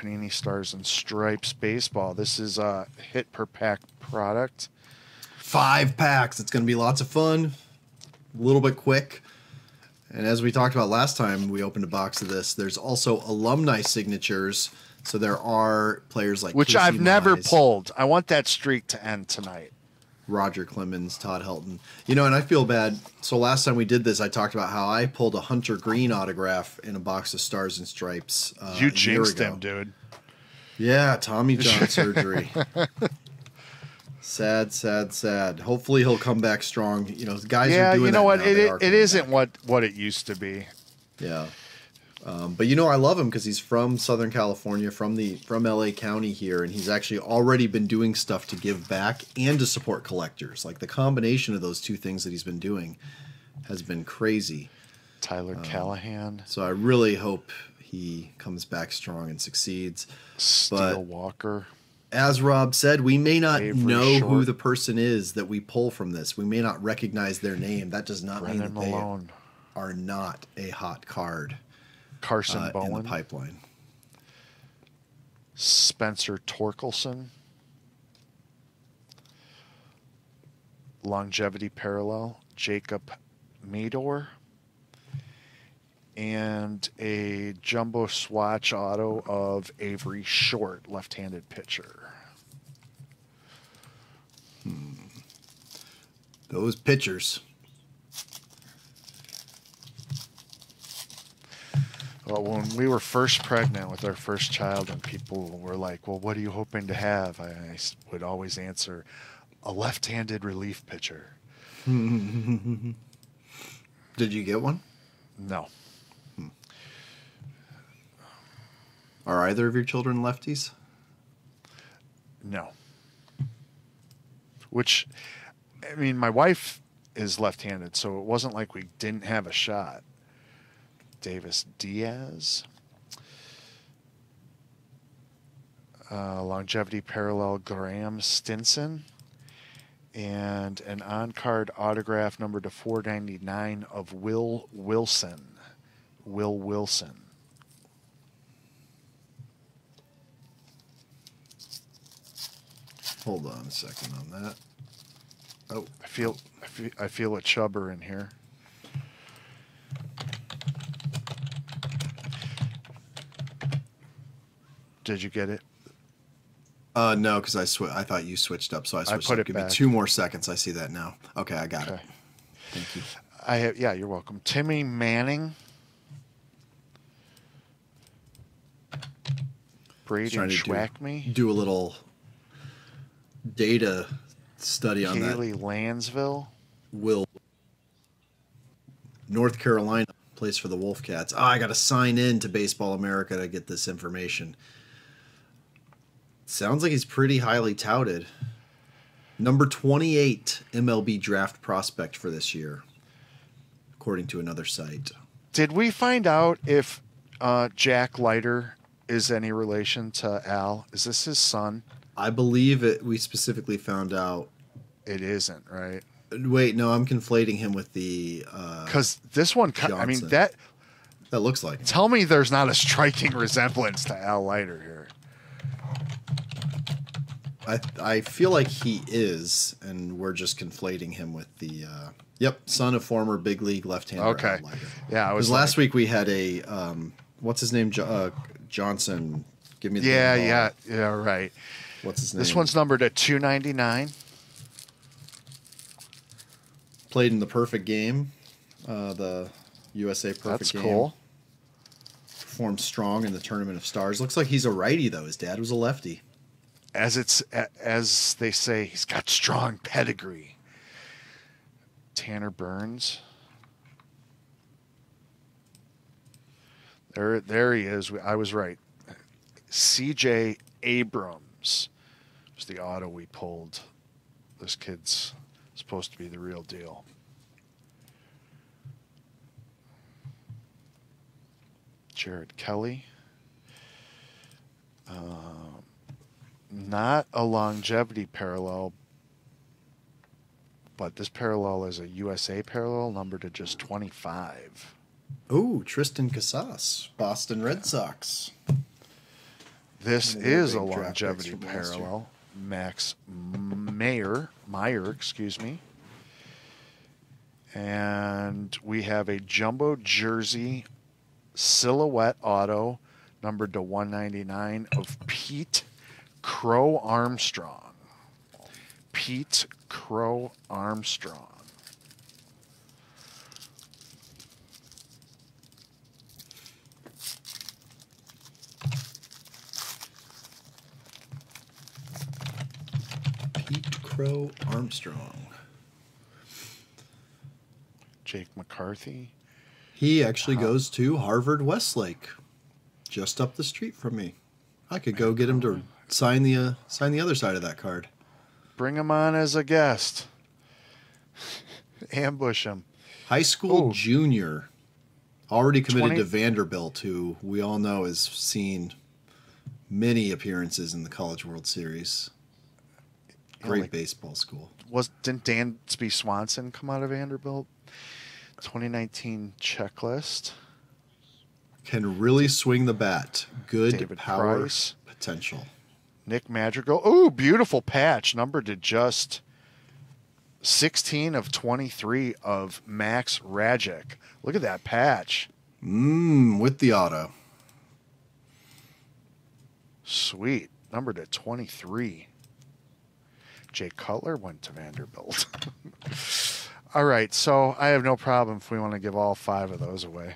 Panini Stars and Stripes Baseball. This is a hit per pack product. 5 packs. It's going to be lots of fun, a little bit quick. And as we talked about last time we opened a box of this, there's also alumni signatures. So there are players like which PC I've never pulled. I want that streak to end tonight. Roger Clemens, Todd Helton. You know, and I feel bad. So last time we did this, I talked about how I pulled a Hunter Green autograph in a box of Stars and Stripes. You jinxed him, dude. Yeah, Tommy John surgery. Sad, sad, sad. Hopefully he'll come back strong. You know, guys are doing that. Yeah, you know what? It isn't what it used to be. Yeah. But you know, I love him because he's from Southern California, from LA County here, and he's actually already been doing stuff to give back and to support collectors. Like the combination of those two things that he's been doing has been crazy. Tyler Callahan. So I really hope he comes back strong and succeeds. Steel Walker. As Rob said, we may not know who the person is that we pull from this. We may not recognize their name. That does not mean that they are not a hot card. Carson Bowen in the pipeline. Spencer Torkelson. Longevity parallel. Jacob Mador. And a jumbo swatch auto of Avery Short, left-handed pitcher. Those pitchers. Well, when we were first pregnant with our first child and people were like, well, what are you hoping to have? I would always answer, a left-handed relief pitcher. Did you get one? No. Are either of your children lefties? No. Which, I mean, my wife is left-handed, so it wasn't like we didn't have a shot. Davis Diaz, longevity parallel Graham Stinson, and an on-card autograph number to 499 of Will Wilson. Will Wilson. Hold on a second on that. Oh, I feel a chubber in here. Did you get it? No, because I thought you switched up, so I switched up. Give me 2 more seconds. I see that now. Okay, I got it. Thank you. Yeah, you're welcome. Timmy Manning. Braden Schwackme. Do a little data study on that. Haley Landsville. Will. North Carolina. Place for the Wolfcats. Oh, I got to sign in to Baseball America to get this information. Sounds like he's pretty highly touted. Number 28 MLB draft prospect for this year, according to another site. Did we find out if Jack Leiter is any relation to Al? Is this his son? I believe it. We specifically found out. It isn't, right? Wait, no, I'm conflating him with the. Because this one, Johnson. I mean that looks like. Tell me, there's not a striking resemblance to Al Leiter here. I feel like he is, and we're just conflating him with the. Yep, son of former big league left-hander. Okay. Al Leiter. Yeah, I was. Because last week we had a what's his name Johnson. Give me the. Yeah, right. What's his name? This one's numbered at 299. Played in the perfect game, the USA perfect game. That's cool. Performed strong in the Tournament of Stars. Looks like he's a righty, though. His dad was a lefty. As they say, he's got strong pedigree. Tanner Burns. There he is. I was right. CJ Abrams was the auto we pulled. This kid's supposed to be the real deal. Jared Kelly. Not a longevity parallel, but this parallel is a USA parallel numbered to just 25. Oh, Tristan Casas, Boston Red Sox. This is a longevity parallel. Max Meyer, excuse me. And we have a jumbo jersey silhouette auto numbered to 199 of Pete Crow-Armstrong. Pete Crow-Armstrong. Pete Crow-Armstrong. Jake McCarthy. He actually goes to Harvard Westlake, just up the street from me. I could go get him to sign the other side of that card. Bring him on as a guest. Ambush him. High school junior, already committed to Vanderbilt, who we all know has seen many appearances in the College World Series. Great baseball school. Didn't Dansby Swanson come out of Vanderbilt? 2019 checklist. Can really swing the bat. Good David power Price. Potential. Nick Madrigal. Oh, beautiful patch. Numbered to just 16 of 23 of Max Rajic. Look at that patch. With the auto. Sweet. Numbered to 23. Jay Cutler went to Vanderbilt. All right, so I have no problem if we want to give all 5 of those away.